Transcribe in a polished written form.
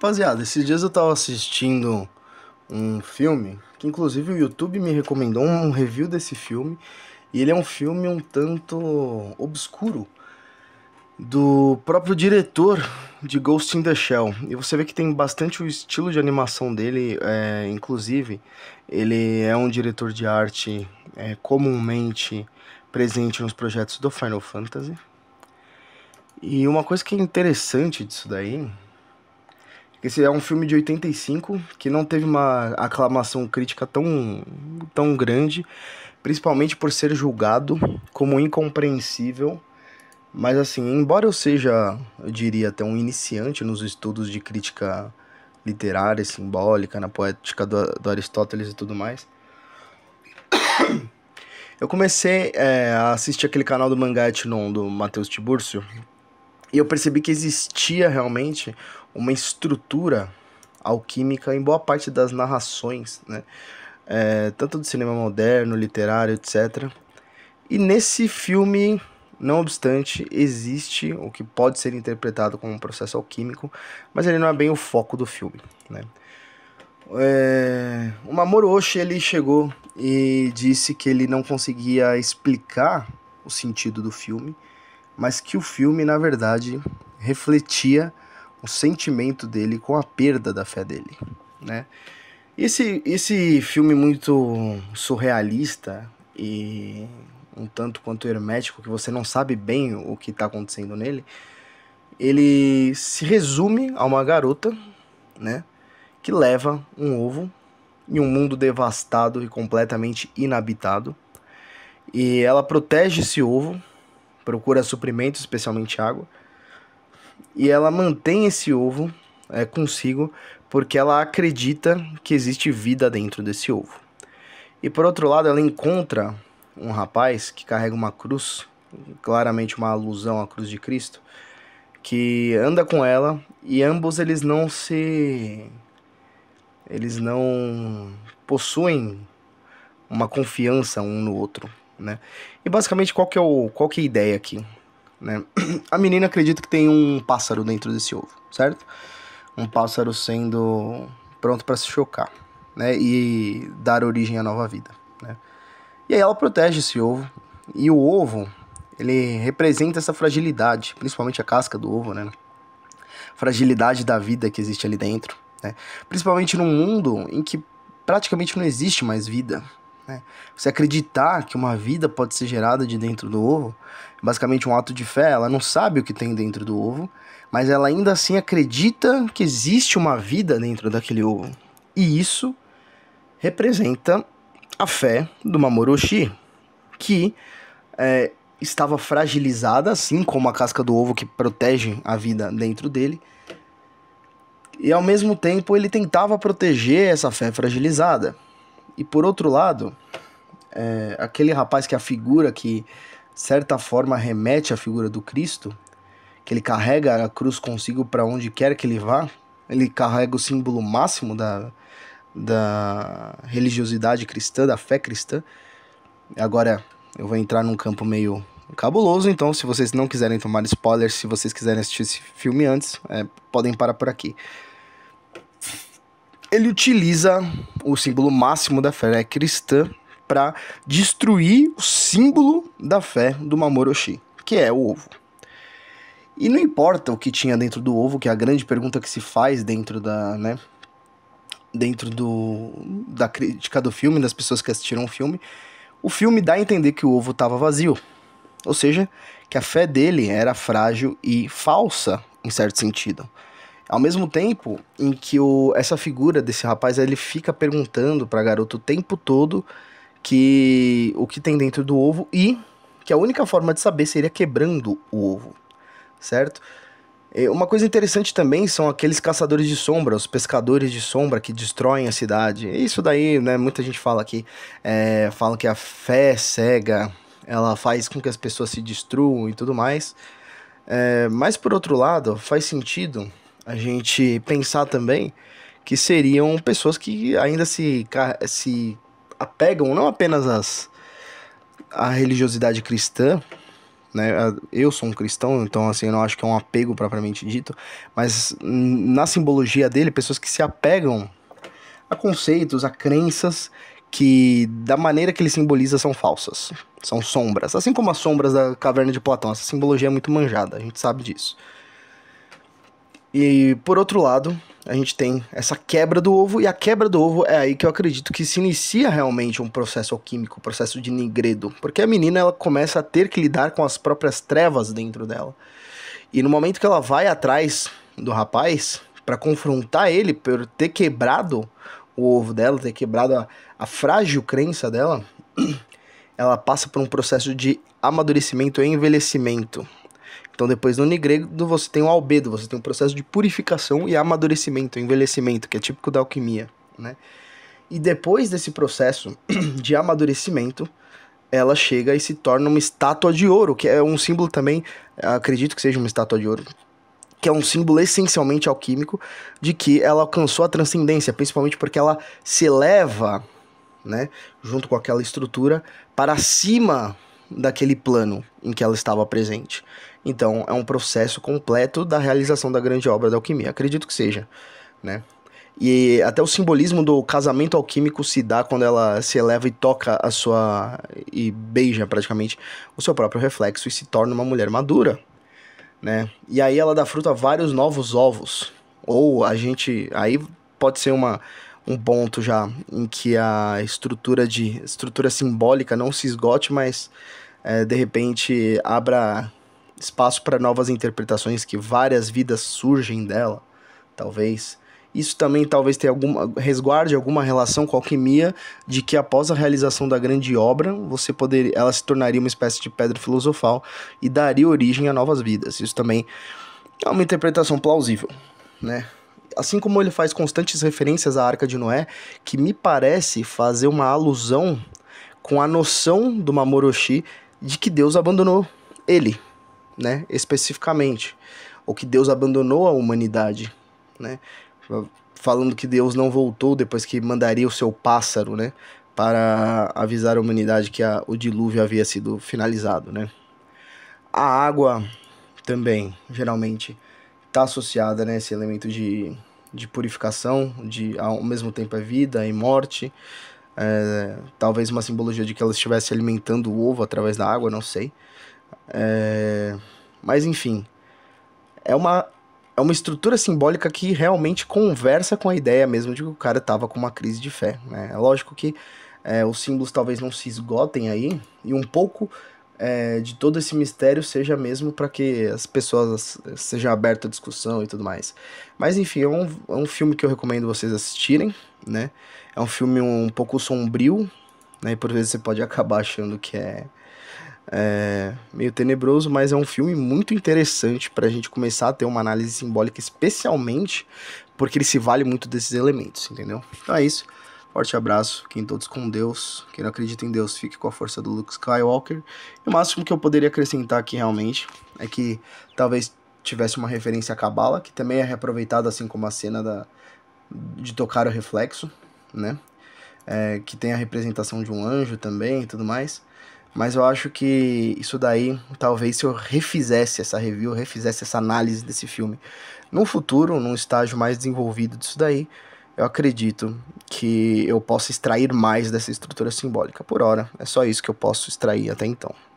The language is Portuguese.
Rapaziada, esses dias eu tava assistindo um filme, que inclusive o YouTube me recomendou um review desse filme, e ele é um filme um tanto obscuro, do próprio diretor de Ghost in the Shell. E você vê que tem bastante o estilo de animação dele, inclusive, ele é um diretor de arte comumente presente nos projetos do Final Fantasy. E uma coisa que é interessante disso daí... Esse é um filme de 85, que não teve uma aclamação crítica tão grande, principalmente por ser julgado como incompreensível. Mas assim, embora eu seja, eu diria, até um iniciante nos estudos de crítica literária, simbólica, na poética do Aristóteles e tudo mais, eu comecei a assistir aquele canal do mangá Etnon, do Mateus Tiburcio, e eu percebi que existia realmente uma estrutura alquímica em boa parte das narrações, né? Tanto do cinema moderno, literário, etc. E nesse filme, não obstante, existe o que pode ser interpretado como um processo alquímico, mas ele não é bem o foco do filme, né? O Mamoru Oshii, ele chegou e disse que ele não conseguia explicar o sentido do filme, mas que o filme, na verdade, refletia o sentimento dele com a perda da fé dele, né? Esse filme muito surrealista e um tanto quanto hermético, que você não sabe bem o que está acontecendo nele, ele se resume a uma garota, né, que leva um ovo em um mundo devastado e completamente inabitado, e ela protege esse ovo, procura suprimento, especialmente água, e ela mantém esse ovo consigo porque ela acredita que existe vida dentro desse ovo. E por outro lado, ela encontra um rapaz que carrega uma cruz, claramente uma alusão à cruz de Cristo, que anda com ela, e ambos eles não possuem uma confiança um no outro, né? E basicamente qual que é a ideia aqui, né? A menina acredita que tem um pássaro dentro desse ovo, certo? Um pássaro sendo pronto para se chocar, né? E dar origem à nova vida, né? E aí ela protege esse ovo, e o ovo, ele representa essa fragilidade, principalmente a casca do ovo, né? Fragilidade da vida que existe ali dentro, né? Principalmente num mundo em que praticamente não existe mais vida. Você acreditar que uma vida pode ser gerada de dentro do ovo, basicamente um ato de fé. Ela não sabe o que tem dentro do ovo, mas ela ainda assim acredita que existe uma vida dentro daquele ovo. E isso representa a fé do Mamoru Oshii, que estava fragilizada, assim como a casca do ovo que protege a vida dentro dele. E ao mesmo tempo ele tentava proteger essa fé fragilizada. E por outro lado, aquele rapaz, que é a figura que, de certa forma, remete à figura do Cristo, que ele carrega a cruz consigo para onde quer que ele vá, ele carrega o símbolo máximo da religiosidade cristã, da fé cristã. Agora, eu vou entrar num campo meio cabuloso, então se vocês não quiserem tomar spoilers, se vocês quiserem assistir esse filme antes, podem parar por aqui. Ele utiliza o símbolo máximo da fé cristã para destruir o símbolo da fé do Mamoru Oshii, que é o ovo. E não importa o que tinha dentro do ovo, que é a grande pergunta que se faz dentro da crítica do filme, das pessoas que assistiram o filme dá a entender que o ovo estava vazio. Ou seja, que a fé dele era frágil e falsa, em certo sentido. Ao mesmo tempo em que essa figura desse rapaz, ele fica perguntando pra garota o tempo todo o que tem dentro do ovo, e que a única forma de saber seria quebrando o ovo, certo? Uma coisa interessante também são aqueles caçadores de sombra, os pescadores de sombra que destroem a cidade. Isso daí, né, muita gente fala aqui, fala que a fé cega, ela faz com que as pessoas se destruam e tudo mais. Mas por outro lado, faz sentido a gente pensar também que seriam pessoas que ainda se apegam não apenas à religiosidade cristã, né? Eu sou um cristão, então assim, eu não acho que é um apego propriamente dito, mas na simbologia dele, pessoas que se apegam a conceitos, a crenças que, da maneira que ele simboliza, são falsas, são sombras, assim como as sombras da caverna de Platão. Essa simbologia é muito manjada, a gente sabe disso. E por outro lado, a gente tem essa quebra do ovo, e a quebra do ovo é aí que eu acredito que se inicia realmente um processo alquímico, um processo de nigredo, porque a menina, ela começa a ter que lidar com as próprias trevas dentro dela, e no momento que ela vai atrás do rapaz para confrontar ele por ter quebrado o ovo dela, ter quebrado a frágil crença dela, ela passa por um processo de amadurecimento e envelhecimento. Então depois no nigredo você tem o albedo, você tem um processo de purificação e amadurecimento, envelhecimento, que é típico da alquimia, né? E depois desse processo de amadurecimento, ela chega e se torna uma estátua de ouro, que é um símbolo também, acredito que seja uma estátua de ouro, que é um símbolo essencialmente alquímico de que ela alcançou a transcendência, principalmente porque ela se eleva, né, junto com aquela estrutura, para cima daquele plano em que ela estava presente. Então é um processo completo da realização da grande obra da alquimia, acredito que seja, né? E até o simbolismo do casamento alquímico se dá quando ela se eleva e toca a sua... e beija praticamente o seu próprio reflexo e se torna uma mulher madura, né? E aí ela dá fruto a vários novos ovos. Ou a gente... aí pode ser um ponto já em que a estrutura simbólica não se esgote, mas de repente abra espaço para novas interpretações, que várias vidas surgem dela, talvez. Isso também talvez tenha resguarde alguma relação com a alquimia, de que após a realização da grande obra, ela se tornaria uma espécie de pedra filosofal e daria origem a novas vidas. Isso também é uma interpretação plausível, né? Assim como ele faz constantes referências à Arca de Noé, que me parece fazer uma alusão com a noção do Mamoru Oshii de que Deus abandonou ele, né? Especificamente, ou que Deus abandonou a humanidade, né? Falando que Deus não voltou depois que mandaria o seu pássaro, né, para avisar a humanidade que o dilúvio havia sido finalizado, né? A água também, geralmente, está associada, né, esse elemento de purificação, ao mesmo tempo é vida e morte. Talvez uma simbologia de que ela estivesse alimentando o ovo através da água, não sei. Mas enfim, é uma estrutura simbólica que realmente conversa com a ideia mesmo de que o cara estava com uma crise de fé, né? É lógico que os símbolos talvez não se esgotem aí, e um pouco de todo esse mistério seja mesmo para que as pessoas sejam abertas à discussão e tudo mais. Mas enfim, é um filme que eu recomendo vocês assistirem, né? É um filme um pouco sombrio, né? E por vezes você pode acabar achando que é meio tenebroso, mas é um filme muito interessante para a gente começar a ter uma análise simbólica, especialmente porque ele se vale muito desses elementos, entendeu? Então é isso, forte abraço, fiquem todos com Deus, quem não acredita em Deus fique com a força do Luke Skywalker, e o máximo que eu poderia acrescentar aqui realmente é que talvez tivesse uma referência a Cabala, que também é reaproveitada, assim como a cena de tocar o reflexo, né? Que tem a representação de um anjo também e tudo mais. Mas eu acho que isso daí, talvez se eu refizesse essa review, refizesse essa análise desse filme num futuro, num estágio mais desenvolvido disso daí, eu acredito que eu possa extrair mais dessa estrutura simbólica. Por hora, é só isso que eu posso extrair até então.